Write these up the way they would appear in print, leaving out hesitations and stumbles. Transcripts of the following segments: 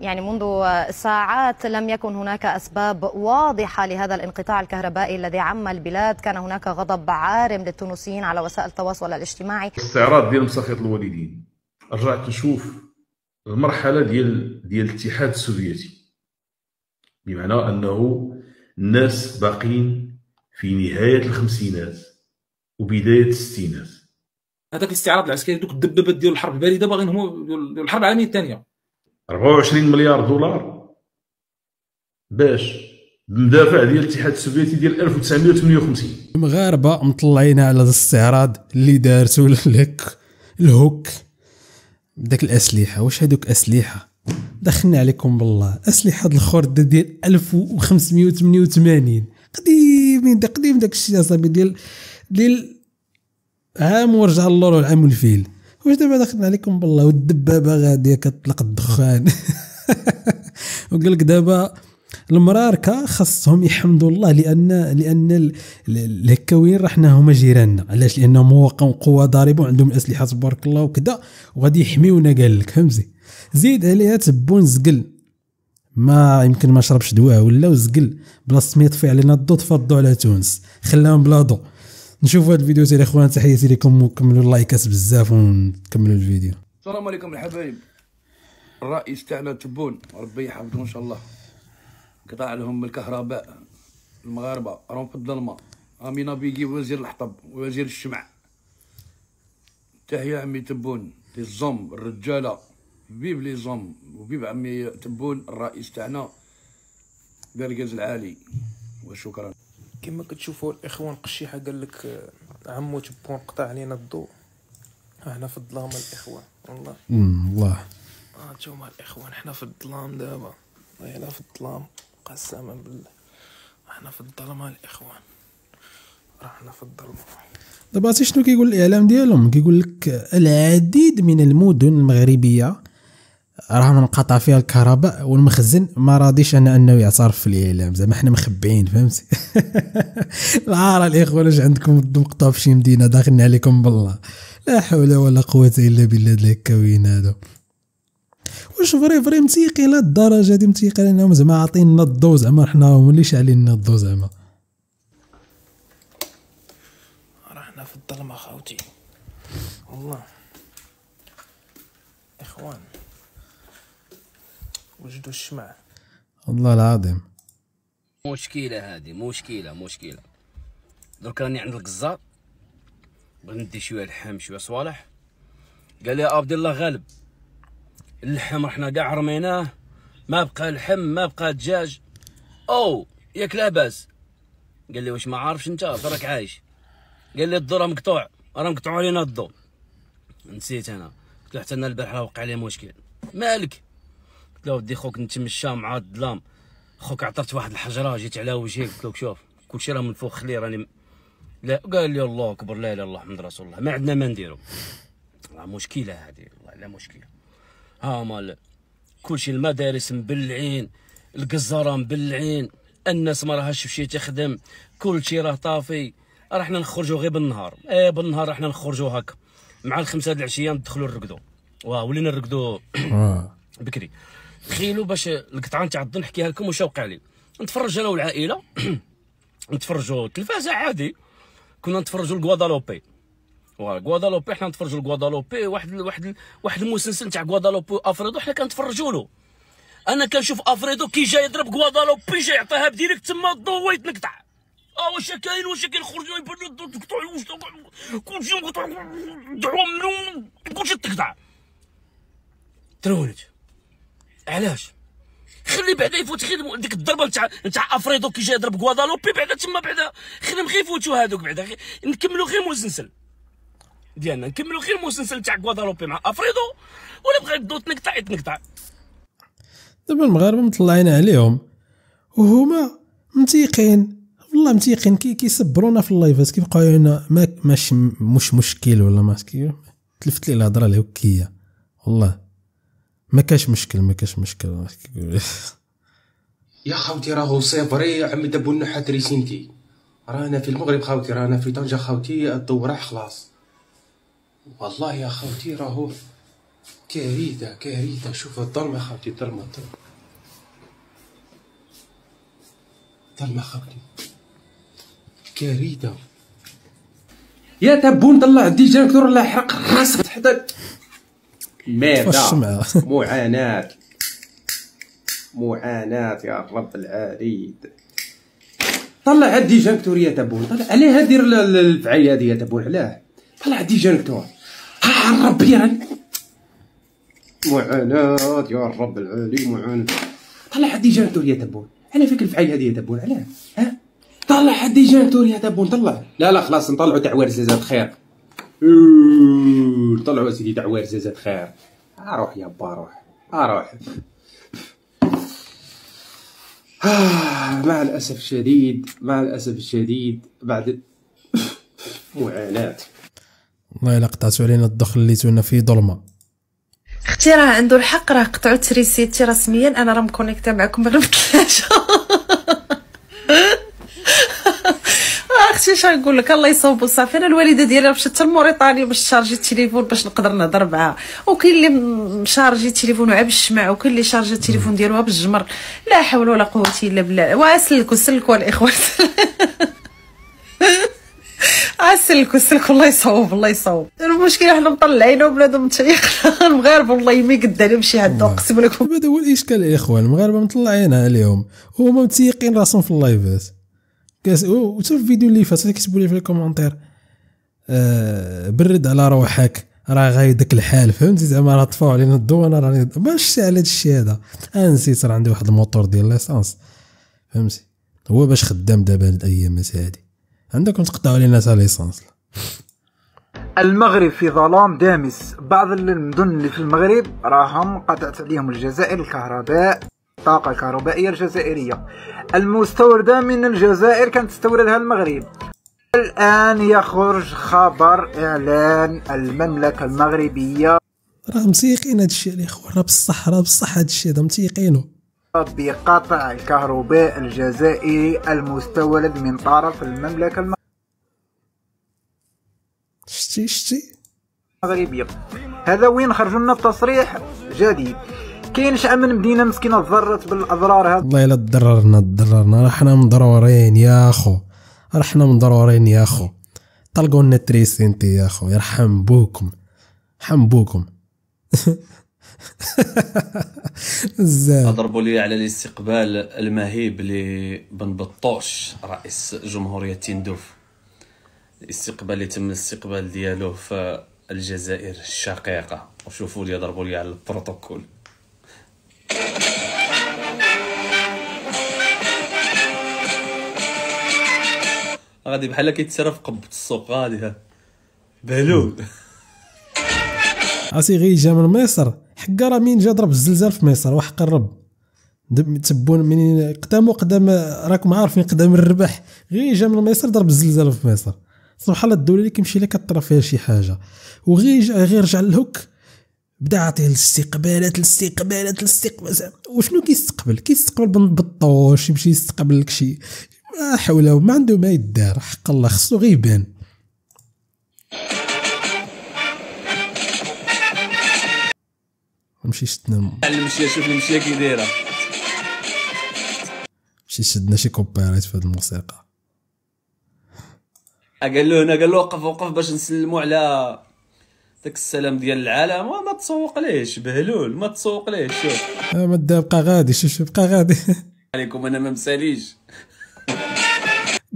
يعني منذ ساعات لم يكن هناك أسباب واضحة لهذا الانقطاع الكهربائي الذي عم البلاد. كان هناك غضب عارم للتونسيين على وسائل التواصل الاجتماعي. استعراض ديال مسخط الوالدين، رجعت نشوف المرحلة ديال الاتحاد السوفيتي، بمعنى أنه الناس باقين في نهاية الخمسينات وبداية الستينات. هذاك الاستعراض العسكري، دوك الدبابات ديال الحرب الباردة، باغيين هما ديال الحرب العالمية الثانية. 24 مليار دولار باش المدافع ديال الاتحاد السوفيتي ديال 1958. المغاربه مطلعين على هذا الاستعراض اللي دارتو لك الهوك بداك الاسلحه. واش هذوك اسلحه؟ دخلنا عليكم بالله، اسلحه الخرده ديال 1588، قديمين دا قديم داك الشيء اصاحبي، ديال عام ورجع اللور والعام الفيل. واش دابا دخلنا عليكم بالله، والدبابه غاديه كتطلق الدخان. وقال لك دابا المراركه خاصهم يحمدوا الله، لان الهكاويين راه حنا هما جيراننا. علاش؟ لانهم هو قوه ضاربه وعندهم الاسلحه تبارك الله وكذا، وغادي يحميونا. قال لك فهمتي، زيد عليها تبون زقل، ما يمكن ما شربش دواء ولا وزقل، بلاصه ما يطفي علينا الضو تفضوا على تونس، خلاهم بلا ضو. نشوفوا هذا الفيديو تاع الاخوان، تحياتي لكم وكملوا اللايكات بزاف ونكملوا الفيديو. السلام عليكم الحبايب. الرئيس تاعنا تبون ربي يحفظه ان شاء الله، قطع لهم الكهرباء. المغاربه راهم في الظلمه، راهم ينافيقيو وزير الحطب وزير الشمع. تحيه عمي تبون، لي زوم الرجاله، بيب لي زوم وبيب عمي تبون الرئيس تاعنا بركاز العالي. وشكرا. كما كتشوفوا الاخوان، قشيحه قال لك عمو تبون قطع علينا الضوء، احنا في الظلام الاخوان. والله والله انتوما الاخوان، احنا في الظلام دابا، والله في الظلام قسما بالله، احنا في الظلمه الاخوان، رحنا في الظلمه. دابا شنو كيقول الاعلام ديالهم؟ كيقول لك العديد من المدن المغربيه راهم انقطع فيها الكهرباء، والمخزن ما راضيش انه يعترف في الاعلام، زعما حنا مخبعين فهمتي. العار الاخوان، واش عندكم مقطع في شي مدينه داخلنا عليكم بالله، لا حول ولا قوه الا بالله. الهكاويين هادو واش فري متيقين للدرجه هادي؟ متيقين انهم زعما عاطينا الضو، زعما حنا هما اللي شاعلين الضو، زعما رحنا في الظلمه خاوتي. والله اخوان وجدوا الشمع، والله العظيم مشكله هذه، مشكله. درك راني عند القزار، بغيت ندي شويه لحم شويه صوالح، قال لي عبد الله غالب اللحم رحنا كاع رميناه، ما بقى لحم ما بقى دجاج. او ياك لاباس؟ قال لي واش ما عارفش انت راك عايش؟ قال لي الضو راه مقطوع، راه مقطوع علينا الضو. نسيت انا، قلت له حتى انا البارح راه وقع لي مشكل. مالك؟ قلت له ودي خوك نتمشى مع الظلام، خوك عطرت واحد الحجره جيت على وجهي، قلت له شوف كلشي راه من فوق، خليه راني لا. قال لي الله اكبر، لا اله الا الله محمد رسول الله، ما عندنا ما نديرو. راه مشكله هذه، والله لا مشكله. ها مال كلشي، المدارس مبلعين، القزاره مبلعين، الناس ما راهاش تمشي تخدم، كلشي راه طافي. راه حنا نخرجوا غير بالنهار، اي بالنهار راه حنا نخرجوا هكا مع الخمسه د العشيه ندخلوا نرقدوا. واه ولينا نرقدوا بكري. تخيلوا باش القطعه نتاع الظن نحكيها لكم واش وقع لي. نتفرج انا والعائله، نتفرجوا التلفازه عادي، كنا نتفرجوا الكوادالوبي. غوادالوبي حنا نتفرجوا لغوادالوبي، واحد المسلسل تاع غوادالوبي افريدو حنا كنتفرجوا له. انا كنشوف افريدو كي جاي يضرب غوادالوبي، جاي يعطيها بديريكت تما الضو ويتنقطع. واش كاين؟ واش كيخرجوا يبانوا الضو تقطع، كلشي مقطع، دعوه منهم كلشي تقطع. ترونت علاش؟ خلي بعدا يفوت خير ديك الضربه نتاع افريدو كي جاي يضرب غوادالوبي، بعدا تما بعدا خليهم غير يفوتوا هذوك، بعدا نكملوا غير مسلسل ديالنا، نكملوا غير المسلسل تاع غوادالوبي مع افريدو، ولا بغا الضو تنقطع يتنقطع. دابا المغاربه مطلعين عليهم وهما متيقين، والله متيقين، كيصبرونا في اللايفات، كيبقاو هنا ماشي مش مشكل ولا ماشي. تلفت لي الهضره الهكيه، والله ما كاش مشكل، ما كاش مشكل. يا خوتي راهو صبري عمي تبون حاتري سنتي، رانا في المغرب خوتي، رانا في طنجه خوتي، الضو راح خلاص. والله يا خوتي راهو كارثة كارثة. شوف الظلمة خاوتي، الظلمة الظلمة خاوتي كارثة. يا تبون طلع الديجاكتور ولا حرق راسك حتى ماذا؟ معاناة معاناة يا رب العالمين. طلع الديجاكتور يا تبون، طلع علاه دير الفعالية هذه يا تبون، علاه طلع الديجاكتور. ها ربي معاناة يا رب العالمين معاناة. طلع الديجاكتور يا تبون، على فيك الفعالية هذه يا تبون، علاه؟ ها؟ طلع حد ديجاكتور يا تبون، طلع. لا لا خلاص نطلعوا تاع وارز جزاك خير. نطلعوا سيدي تاع وارز جزاك خير. اروح يا با روح، اروح. مع الاسف الشديد، مع الاسف الشديد بعد معاناة. والله الا قطعتوا علينا الدخل اللي ليتونا فيه ظلمه. اختي راه عنده الحق، راه قطعوا تريسيتي رسميا، انا راه مكونيكتا معكم من الثلاجه. اختي شنو نقول لك، الله يصوبو صافي. انا الوالده ديالي مشات حتى لموريتانيا باش تشارجي التليفون باش نقدر نهضر معاها، وكاين اللي مشارجي التليفونه بالشمع، وكاين اللي شارجا التليفون ديالها بالجمر. لا حول ولا قوه الا بالله. واسلكوا سلكوا الاخوان. اسلكوا سلكوا، الله يصوب الله يصوب. المشكل حنا مطلعينو بنادم متيقنا. المغاربه الله يمي قد عليهم شي حد، اقسم لكم هذا هو الاشكال الاخوان. المغاربه مطلعينها عليهم وهما متيقين راسهم في اللايفات. وشوف الفيديو اللي فات كتبوا لي في الكومنتير برد على روحك، راه غاي داك الحال فهمتي زعما، راه طفاو علينا الضو. انا راني ماشي على هذا الشيء هذا، انا نسيت راه عندي واحد الموتور ديال ليسانس فهمتي، هو باش خدام دابا هاد الايامات هادي عندكم تقطعوا علينا تاع ليسانس. المغرب في ظلام دامس، بعض المدن اللي في المغرب راهم قطعت عليهم الجزائر الكهرباء، الطاقة الكهربائية الجزائرية المستوردة من الجزائر كانت تستوردها المغرب. الآن يخرج خبر إعلان المملكة المغربية. راه مسيقين هادشي الإخوان، راه بصح راه بصح هادشي هذا مسيقينو، بقطع الكهرباء الجزائري المستورد من طرف المملكة المغربية. شتي شتي المغربية هذا وين خرجوا لنا بتصريح جديد. كاين شحال من مدينه مسكينه تضررت بالاضرار هذه. والله الا تضررنا تضررنا، راه حنا مضرورين يا اخو، راه حنا مضرورين يا اخو. طلقوا لنا تريسينتي يا اخو، يرحم بوكم يرحم بوكم. بزاف ضربوا لي على الاستقبال المهيب لبن بطوش رئيس جمهوريه تندوف، الاستقبال اللي تم الاستقبال ديالو في الجزائر الشقيقه. وشوفوا لي ضربوا لي على البروتوكول. غادي بحال كيتسرى في قبة السوق غادي بهلول. عرفتي غير جا من مصر حكا، راه مين جا ضرب الزلزال في مصر واحد قرب تبون منين قدامو قدام، راكم عارفين قدام الربح. غير جا من مصر ضرب الزلزال في مصر، سبحان الله الدولة اللي كيمشي لها كطرا فيها شي حاجة. وغير رجع للهوك بدا عطيه الاستقبالات الاستقبالات الاستقبالات. وشنو كيستقبل؟ كيستقبل بن بطوش، يمشي يستقبل لك شي لا حول، ما عنده ما يدار حق الله، خصو غير يبان. نمشي شدنا المشيه، شوف المشيه كي دايره، مشي شدنا شي كوبيرات في هاد الموسيقى. قال له هنا، قال له وقف وقف باش نسلموا على داك السلام ديال العالم. ما تسوق ليش بهلول، ما تسوق ليش. شوف ما بقى غادي، شوف بقى غادي. عليكم انا ما مساليش.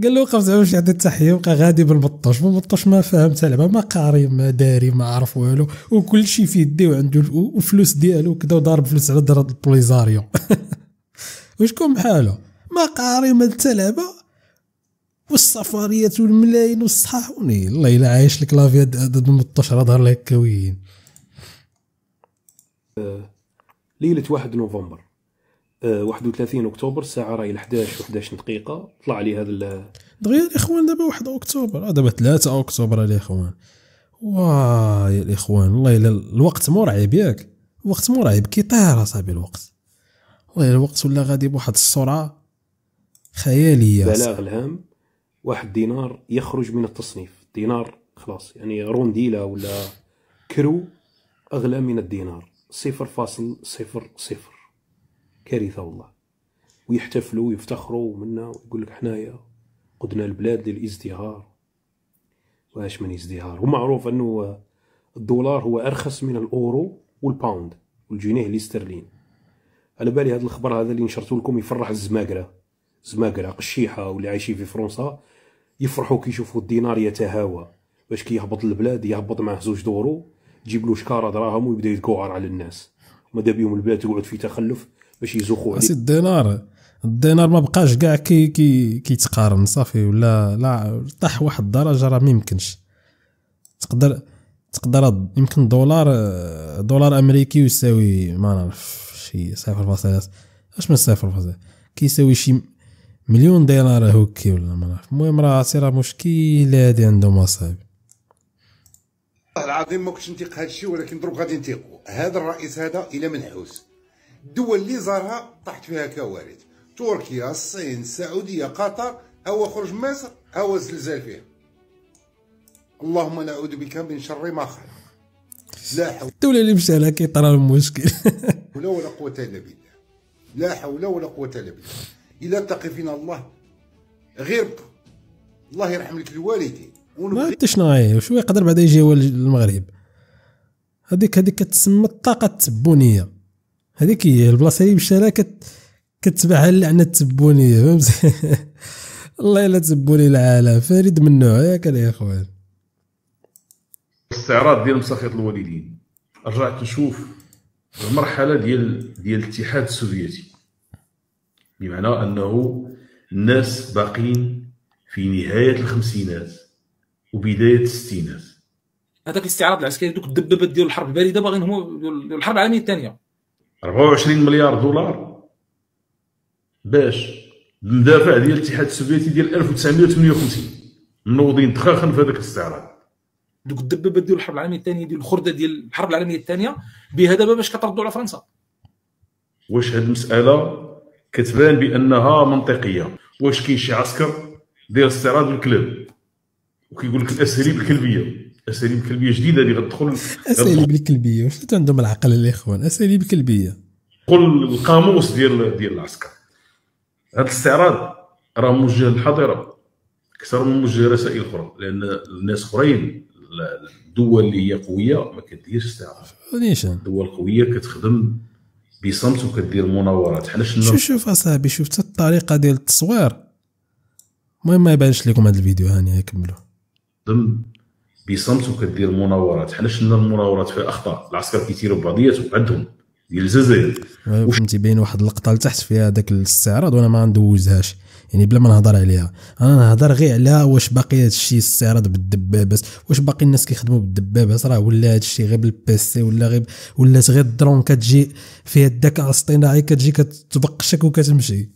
قال له وقف زعما باش يعطي التحيه، وبقى غادي بالبطاش. بالبطاش ما فاهم حتى لعبه، ما قاري ما داري ما عارف والو، وكل شيء في يديه وعنده الفلوس ديالو وكذا، وضارب فلوس على ضرب البوليزاريو. وشكون بحاله ما قاري ما حتى لعبه، والسفريات والملايين والصحاوني. الله الا عايش لك لافي هاد بالبطاش، راه ظهر لك كوين. ليله 1 نوفمبر 31 اكتوبر، الساعه راهي 11 دقيقه، طلع لي هذا دغيا الاخوان. دابا 1 اكتوبر، دابا 3 اكتوبر الاخوان. واه يا الاخوان والله الا الوقت مرعب، ياك الوقت مرعب كيطير اصاحبي الوقت. والله الوقت ولا غادي بواحد السرعه خياليه. بلاغ الهام 1 دينار يخرج من التصنيف. دينار خلاص يعني رونديله ولا كرو اغلى من الدينار. 0.000 كارثة والله. ويحتفلوا ويفتخروا منا ويقول لك حنايا قدنا البلاد للازدهار. واش من ازدهار؟ ومعروف انه الدولار هو ارخص من الاورو والباوند والجنيه الاسترليني. على بالي هذا الخبر هذا اللي نشرته لكم يفرح الزماقرة، زماقرة قشيحة واللي عايشين في فرنسا يفرحوا كي يشوفوا الدينار يتهاوى، باش كي يهبط البلاد يهبط معاه 2 دورو، تجيب له شكارة دراهم ويبدا يتكوعر على الناس، ماذا بيهم البلاد تقعد في تخلف باش يزوقوا عليه. الدينار ما بقاش كاع كيتقارن صافي، ولا لا طاح واحد الدرجة راه ما يمكنش. تقدر يمكن دولار امريكي يساوي ما نعرف شي 0.5 اش من 0.5 كيساوي شي مليون دينار هوكي ولا ما نعرف. المهم راه راه مشكل هادي عندهم اصاحبي والله العظيم. ما كنتش نتيق هادشي ولكن دروك غادي نتيقو. هذا الرئيس هذا الى منحوس، الدول اللي زارها طاحت فيها كوارث، تركيا، الصين، السعوديه، قطر، هو خرج مصر، هو زلزال فيه. اللهم نعوذ بك من شر ما خلق. لا حول الدولة اللي مشى لها كيطرى المشكل ولا ولا قوة إلا بالله. لا حول ولا قوة إلا بالله. إلا تقي فينا الله غير الله يرحم لك الوالدين. ما أنت شنو هي شوية يقدر بعدا يجي هو المغرب. هذيك كتسمى الطاقة التبونية. هذيك هي البلاصة اللي مشى لها كتبعها اللعنة التبونية فهمتي. الله إلا تبوني العالم فريد من نوعه ياك يا إخوان. الاستعراض ديال مساخط الوالدين، رجعت نشوف المرحله ديال الاتحاد السوفيتي، بمعنى انه الناس باقين في نهايه الخمسينات وبدايه الستينات. هذاك الاستعراض العسكري دوك الدبابات ديال الحرب البارده باغيين هما الحرب العالميه الثانيه. 24 مليار دولار باش المدافع ديال الاتحاد السوفيتي ديال 1958 منوضين تخاخن في هذاك الاستعراض. دوك الدبابات ديال الحرب العالميه الثانيه ديال الخرده ديال الحرب العالميه الثانيه بها دابا باش كتردوا على فرنسا. واش هاد المساله كتبان بانها منطقيه؟ واش كاين شي عسكر داير استعراض الكلاب وكيقول لك الاساليب الكلبيه، اساليب كلبيه جديده اللي غتدخل اساليب الكلبيه. واش عندهم العقل الاخوان؟ اساليب كلبيه قل القاموس ديال العسكر. هاد الاستعراض راه موجه للحاضره اكثر من موجه رسائل اخرى، لان الناس اخرين الدول اللي هي قويه ما كديرش استعراض. الدول القويه كتخدم بصمت وكدير مناورات. حنا شوف اصاحبي، شوف حتى الطريقه ديال التصوير. المهم ما يبانش لكم هذا الفيديو، هاني كملوا. كتخدم بصمت وكدير مناورات. حنا شفنا المناورات فيها اخطاء، العسكر كيتيروا بعضياتهم عندهم ديال الجزائر. فهمتي باين واحد اللقطه لتحت فيها هذاك الاستعراض وانا ما ندوزهاش يعني بلا ما نهضر عليها. انا نهضر غير على واش باقي هذا الشيء استعراض بالدبابات، واش باقي الناس كيخدموا بالدبابات؟ راه ولا هذا الشيء غير بالبيسي، ولا غير ولات غير الدرون كتجي فيها الذكاء الاصطناعي كتجي كتبقشك وكتمشي.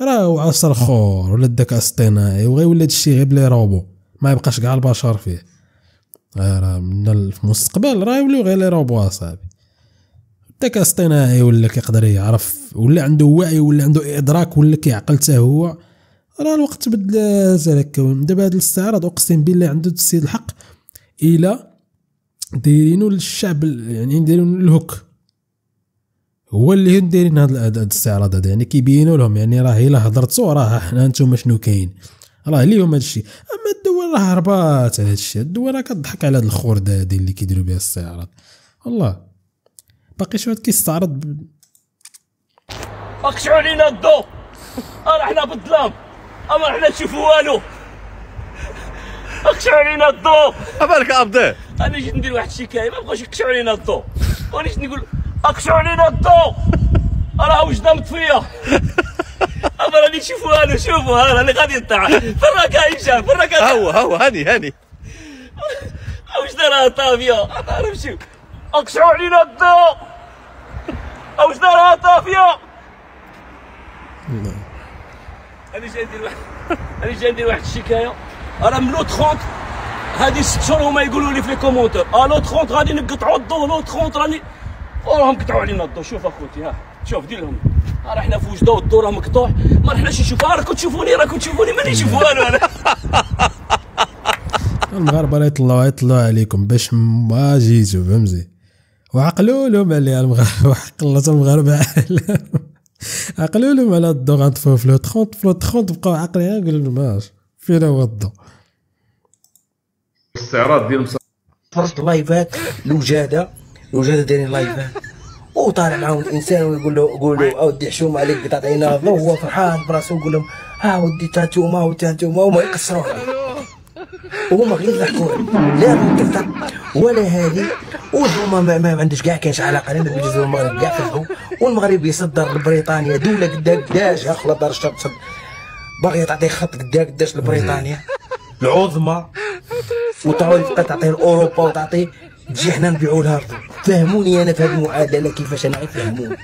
راه عصر خور ولا الذكاء الاصطناعي وغيولي هذا الشيء غير بلي روبو، ما يبقاش كاع البشر فيه. راه من في المستقبل راه يوليو غير لي روبو اصاحبي. الذكاء الاصطناعي ولا كيقدر يعرف، ولا عنده وعي، ولا عنده ادراك، ولا كيعقل حتى هو. راه الوقت بدلات على الكون. دابا هذا الاستعراض اقسم بالله عنده السيد الحق الى دايرينو للشعب، يعني دايرينو للهوك، هو اللي دايرين هذا الاستعراض هذا، يعني كيبينوا لهم يعني راه الا هضرتوا راه حنا نتوما شنو كاين، راه ليهم هذا الشيء. اما الدول راه هربات على هذا الشيء، الدول راه كضحك على هذه الخرده هذه اللي كيديروا بها الاستعراض. والله باقي شويه كيستعرض. اقشعوا علينا الضو، راه حنا بالظلام، اما حنا نشوفوا والو. اقشعوا علينا الضو. بالك ابدا انا جيت ندير واحد الشكايه، ما بغاوش يقشعوا علينا الضو، وانا جيت نقول اقشعوا علينا الضو، راه وجدنا مطفيه، اما راني نشوف والو. شوفوا ها راني غادي نطيح، برا كاين شاف، برا كاين هو هاني وجدنا راه طافيه، راه نمشيو. اقشعوا علينا الضوء، اوجدنا راه طافيه. انا جاي ندير واحد الشكايه، راه من لو 30 هذه 6 شهور هما يقولوا لي في لي كومونتير لو 30 غادي نقطعوا الضوء، لو 30 راني وراهم قطعوا علينا الضوء. شوف اخوتي ها، شوف دير لهم، راه حنا في وجده والضوء راه مقطوع، ما رحناش نشوفوا. راكم تشوفوني ماني نشوف والو انا. المغاربه يطلعوا عليكم باش ما جيتو فهمتي. وعقلوا لهم عليها المغاربه، وعقلت المغاربه عليها، عقلوا لهم على الضو غنطفيو في لو 30 في لو 30 بقاو عاقلين قالوا لهم ماش فين هو الضو. الاستعراض ديال فرص لايفات الوجاده دايرين لايفات وطالع معاهم الانسان ويقول له قولوا اودي حشومه عليك قطعت عينها الضو، هو فرحان براسو ويقول لهم ها ودي تاتوما وتاتوما وما يقصروش وهما غير يضحكوا لا من كثر ولا هذه، وهما ما عندوش كاع كاينش علاقه لا بالجزائر والمغرب كاع فهموا، والمغرب يصدر لبريطانيا دوله قداش اخلا دار الشرق باغيه تعطي خط قداش لبريطانيا العظمى وتعاود تعطيه لاوروبا وتعطي تجي حنا نبيعوا لها. فهموني انا في هذه المعادله كيفاش انا غنفهموها،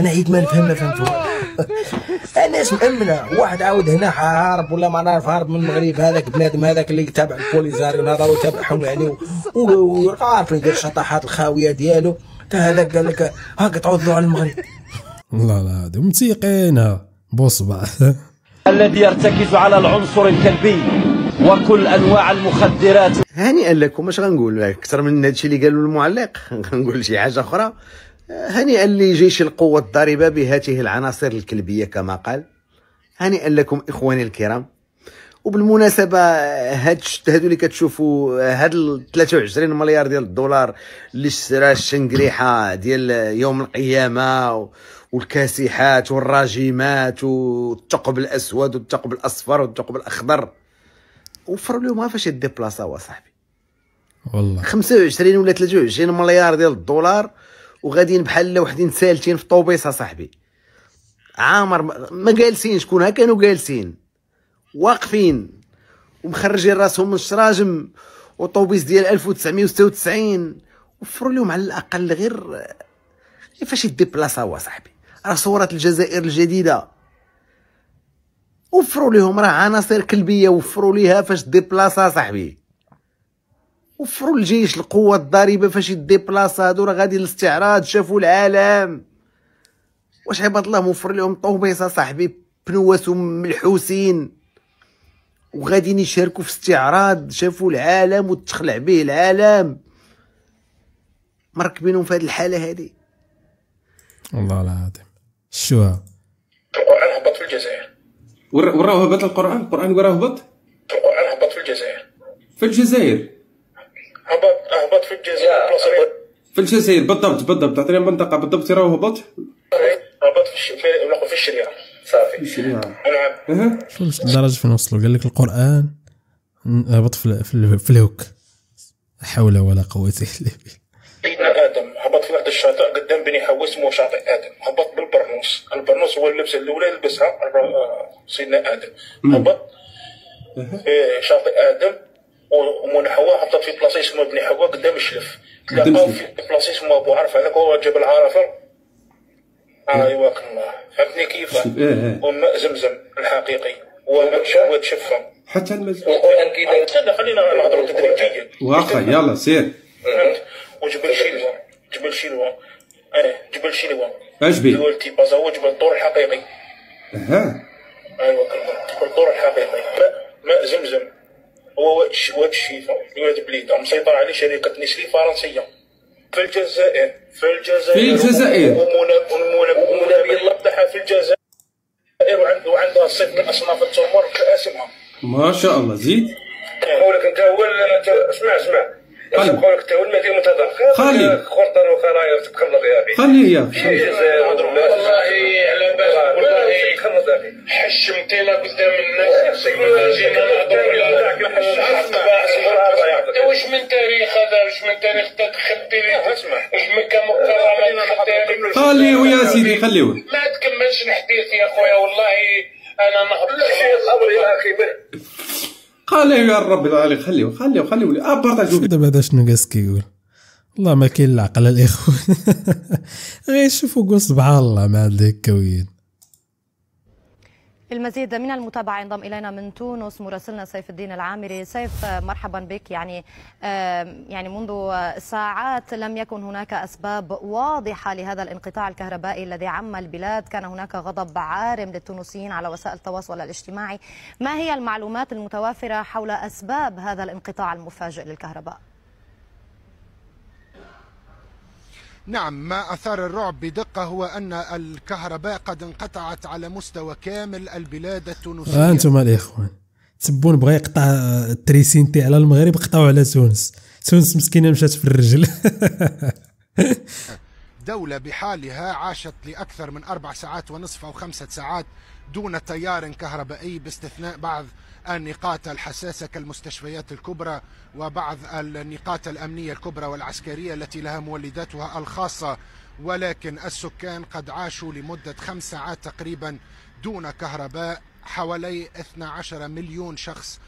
انا عيد ما نفهم ما فهمتوها. الناس مأمنة، واحد عاود هنا هارب ولا ما نعرف هارب من المغرب، هذاك بنادم هذاك اللي تابع البوليزاريو هذا وتابعهم يعني وعارف يدير الشطحات الخاويه ديالو، حتى هذاك قال لك هاك تعوضوا على المغرب. والله العظيم متيقينها بصبع. الذي يرتكز على العنصر الكلبي وكل انواع المخدرات. هنيئا لكم، اش غنقول اكثر من هادشي اللي قالوا المعلق، غنقول شي حاجه اخرى. هنيئا لجيش القوة الضاربة بهاته العناصر الكلبية كما قال. هنيئا لكم إخواني الكرام. وبالمناسبة هادو اللي كتشوفوا هاد ال 23 مليار ديال الدولار اللي شرا الشنقريحة ديال يوم القيامة والكاسحات والراجمات والثقب الأسود والثقب الأصفر والثقب الأخضر، وفروا لهم فاش يديبلاصاو صاحبي. والله 25 ولا 23 مليار ديال الدولار وغاديين بحال وحدين سالتين في طوبيس صاحبي، عامر ما جالسينش، شكون ها كانوا جالسين واقفين ومخرجين راسهم من الشراجم وطوبيس ديال 1996، وفروا لهم على الاقل غير كيفاش يديبلاصاو صاحبي. راه صوره الجزائر الجديده، وفروا لهم راه عناصر كلبيه وفروا ليها فاش ديبلاصا صاحبي، وفروا الجيش القوة الضاربة فاش يديبلاصا. هادو راه غادي الاستعراض، شافوا العالم واش عباد الله موفر لهم طوبيسة صاحبي بنواسهم ملحوسين وغاديين يشاركوا في استعراض، شافوا العالم وتخلع به العالم، مركبينهم في هاد الحالة هادي. والله العظيم شوها القرآن هبط في الجزائر، وراه هبط القرآن يقول راه هبط، القرآن هبط في الجزائر، في الجزائر هبط في الجزائر في الجزائر بالضبط تعطينا المنطقه بالضبط راه هبط هبط في الشريعه صافي نعم. شوف الدرجه فين وصلوا، قال لك القران هبط في الهوك، حول ولا قوه الا بالله. سيدنا ادم هبط في واحد الشاطئ قدام بني حواس اسمه شاطئ ادم، هبط بالبرنوس، البرنوس هو اللبسه الاولى لبسها سيدنا ادم، هبط شاطئ ادم ومن حواء هبطت في بلاصه اسمها بني حواء قدام الشلف، تلاقاو في بلاصه اسمها ابو عرفه، هذاك هو جبل عرفه. ايواك الله فهمتني كيف وماء زمزم الحقيقي وتشفى حتى القران كيداير. استنى خلينا نهضروا تدريجيا واخا يلا سير. وجبل شيلوى جبل شيلوى دولتي باز هو جبل الطور الحقيقي. اها ايواك الله جبل الطور الحقيقي، ماء زمزم هو واد الشيفا ولاد بليده، مسيطر عليه شركه نسلي فرنسيه. في الجزائر ومنبي اللطحه في الجزائر، وعندها صف من اصناف التمر كاسمها ما شاء الله. زيد نقول لك انت هو اسمع نقول لك انت هو المدير المتدخل خالي خرطان وخرايط تقرض يا اخي خلي يا اخي والله على بالك والله تقرض يا اخي حشمتينا قدام الناس جينا نهضروا واش من تاريخ هذا، واش من تاريخ تخدي اسمح واش من كمكرمه خليوه يا سيدي خليوه ما تكملش الحديث يا خويا والله انا نهبط يا اخي خليوه يا ربي العالي خليوه ابارطاجيو. دابا هذا شنو جالس كيقول؟ والله ما كاين لا عقل الاخوان، غير شوفوا قول سبحان الله مع هاد الكوين. المزيد من المتابعة ينضم إلينا من تونس مراسلنا سيف الدين العامري. سيف مرحبا بك. يعني منذ ساعات لم يكن هناك أسباب واضحة لهذا الانقطاع الكهربائي الذي عم البلاد، كان هناك غضب عارم للتونسيين على وسائل التواصل الاجتماعي. ما هي المعلومات المتوافرة حول أسباب هذا الانقطاع المفاجئ للكهرباء؟ نعم، ما أثار الرعب بدقة هو أن الكهرباء قد انقطعت على مستوى كامل البلاد التونسية. هانتم الإخوان تبون بغا يقطع التريسين تاع على المغرب، قطعوا على تونس. تونس مسكينة مشات في الرجل. دولة بحالها عاشت لأكثر من 4 ساعات ونصف أو 5 ساعات دون تيار كهربائي، باستثناء بعض النقاط الحساسة كالمستشفيات الكبرى وبعض النقاط الأمنية الكبرى والعسكرية التي لها مولداتها الخاصة، ولكن السكان قد عاشوا لمدة 5 ساعات تقريبا دون كهرباء. حوالي 12 مليون شخص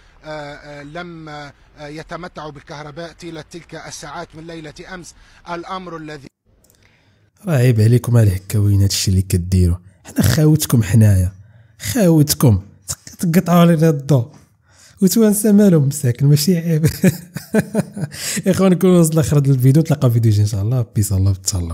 لم يتمتعوا بالكهرباء طيلة تلك الساعات من ليلة أمس. الأمر الذي راه عيب عليكم الهكاوين، هادشي اللي كديروا، حنا خاوتكم، حنايا خاوتكم، تقطعوا علينا الضو. وتوانسه مالهم مساكن، ماشي عيب. اخوان نكونوا وصلنا لاخر هذا الفيديو، نتلاقاو في فيديو جديد ان شاء الله. بيس الله، تهلاو.